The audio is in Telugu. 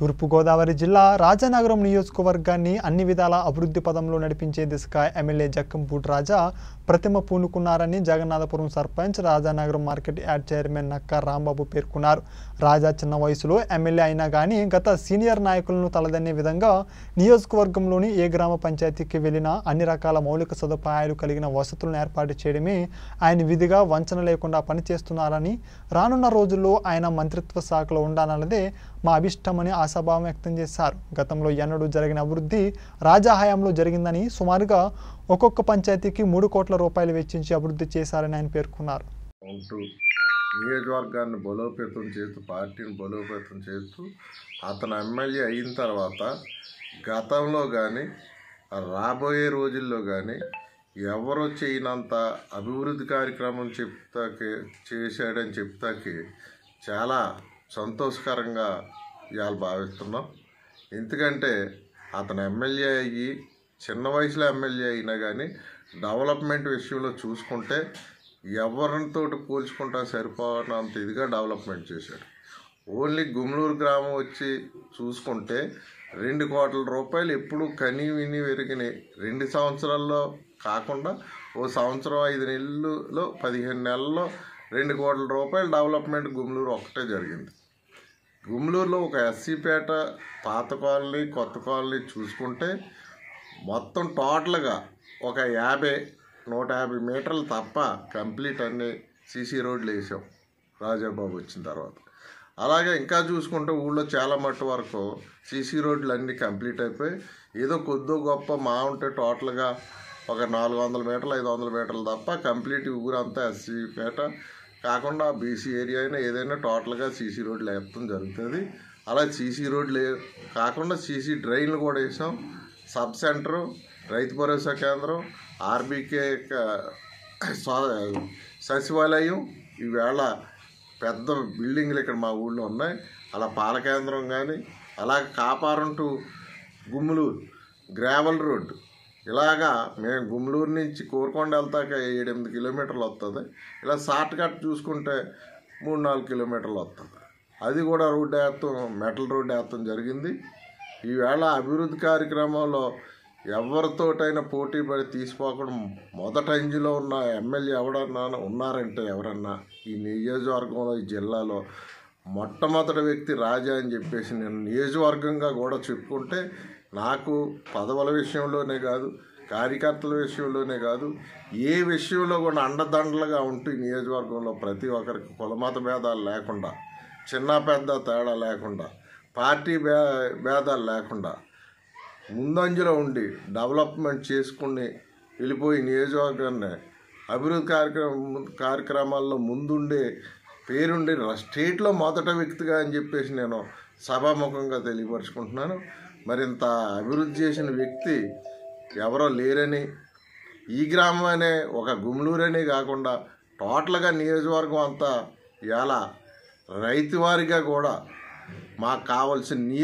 తూర్పుగోదావరి జిల్లా రాజానగరం నియోజకవర్గాన్ని అన్ని విధాల అభివృద్ధి పదంలో నడిపించే దిశగా ఎమ్మెల్యే జక్కంపూడి రాజా ప్రతిమ పూనుకున్నారని Jagannathapuram sarpanch Rajanagaram market yard chairman Nakka Rambabu పేర్కొన్నారు. రాజా చిన్న వయసులో ఎమ్మెల్యే అయినా కానీ గత సీనియర్ నాయకులను తలదన్నే విధంగా నియోజకవర్గంలోని ఏ గ్రామ పంచాయతీకి వెళ్ళినా అన్ని రకాల మౌలిక సదుపాయాలు కలిగిన వసతులను ఏర్పాటు చేయడమే ఆయన విధిగా వంచన లేకుండా పనిచేస్తున్నారని, రానున్న రోజుల్లో ఆయన మంత్రిత్వ శాఖలో ఉండాలన్నదే మా అభిష్టమని ఆశాభావం వ్యక్తం చేశారు. గతంలో ఎన్నడూ జరిగిన అభివృద్ధి రాజా హయాంలో జరిగిందని, సుమారుగా ఒక్కొక్క పంచాయతీకి 3 కోట్ల రూపాయలు వెచ్చించి అభివృద్ధి చేశారని ఆయన పేర్కొన్నారు. నియోజకవర్గాన్ని బలోపేతం చేస్తూ, పార్టీని బలోపేతం చేస్తూ అతను ఎమ్మెల్యే అయిన తర్వాత గతంలో కానీ రాబోయే రోజుల్లో కానీ ఎవరో చేయనంత అభివృద్ధి కార్యక్రమం చెప్తాకే చేశాడని చెప్తాకి చాలా సంతోషకరంగా ఇవాళ భావిస్తున్నాం. ఎందుకంటే అతను ఎమ్మెల్యే అయ్యి, చిన్న వయసులో ఎమ్మెల్యే అయినా కానీ డెవలప్మెంట్ విషయంలో చూసుకుంటే ఎవరితో పోల్చుకుంటా సరిపోనంత ఇదిగా డెవలప్మెంట్ చేశాడు. ఓన్లీ గుమ్లూరు గ్రామం వచ్చి చూసుకుంటే 2 కోట్ల రూపాయలు ఎప్పుడు కని విని పెరిగినాయి. 2 సంవత్సరాల్లో కాకుండా ఓ సంవత్సరం 5 నెలల్లో 15 నెలల్లో 2 కోట్ల రూపాయలు డెవలప్మెంట్ గుమ్లూరు ఒక్కటే జరిగింది. గుమ్లూరులో ఒక ఎస్సీపేట, పాత కాలనీ, కొత్త కాలనీ చూసుకుంటే మొత్తం టోటల్గా ఒక 150 మీటర్లు తప్ప కంప్లీట్ అన్ని సీసీ రోడ్లు వేసాం రాజాబాబు వచ్చిన తర్వాత. అలాగే ఇంకా చూసుకుంటే ఊళ్ళో చాలా మట్టు వరకు సీసీ రోడ్లు అన్నీ కంప్లీట్ అయిపోయి ఏదో కొద్దో గొప్ప మా ఉంటే టోటల్గా ఒక 400 మీటర్లు 500 మీటర్లు తప్ప కంప్లీట్ ఊరంతా ఎస్సీపేట కాకుండా బీసీ ఏరియా అయినా ఏదైనా టోటల్గా సీసీ రోడ్లు వేయడం జరుగుతుంది. అలా సీసీ రోడ్లు కాకుండా సీసీ డ్రైన్లు కూడా వేసాం. సబ్ సెంటరు, రైతు భరోసా కేంద్రం, ఆర్బీకే సచివాలయం, ఈవేళ పెద్ద బిల్డింగ్లు ఇక్కడ మా ఊళ్ళో ఉన్నాయి. అలా పాల కేంద్రం కానీ, అలా Kaparam to Gumluru gravel road, ఇలాగా మేము గుమ్లూరు నుంచి కోరుకొండ వెళ్తాక 7-8 కిలోమీటర్లు వస్తుంది. ఇలా షార్ట్ కట్ చూసుకుంటే 3-4 కిలోమీటర్లు వస్తుంది. అది కూడా రోడ్డు వేస్తాం, మెటల్ రోడ్డు వేస్తాం జరిగింది. ఈవేళ అభివృద్ధి కార్యక్రమంలో ఎవరితోటైనా పోటీ పడి తీసుకోకుండా మొదట ఇంజిలో ఉన్న ఎమ్మెల్యే ఎవడన్నా ఉన్నారంటే, ఎవరన్నా ఈ నియోజకవర్గంలో ఈ జిల్లాలో మొట్టమొదటి వ్యక్తి రాజా అని చెప్పేసి నేను నియోజకవర్గంగా కూడా చెప్పుకుంటే, నాకు పదవుల విషయంలోనే కాదు, కార్యకర్తల విషయంలోనే కాదు, ఏ విషయంలో కూడా అండదండలుగా ఉంటూ నియోజకవర్గంలో ప్రతి ఒక్కరికి కులమత భేదాలు లేకుండా, చిన్న పెద్ద తేడా లేకుండా, పార్టీ భేదాలు లేకుండా ముందంజలో ఉండి డెవలప్మెంట్ చేసుకుని వెళ్ళిపోయి నియోజకవర్గాన్ని అభివృద్ధి కార్యక్రమాల్లో ముందుండే పేరుండే స్టేట్లో మొదట వ్యక్తిగా అని చెప్పేసి నేను సభాముఖంగా తెలియపరుచుకుంటున్నాను. మరింత అభివృద్ధి చేసిన వ్యక్తి ఎవరో లేరని, ఈ గ్రామం అనే ఒక గుమ్లూరనే కాకుండా టోటల్గా నియోజకవర్గం అంతా ఇలా రైతువారిగా కూడా మాకు కావాల్సిన నీరు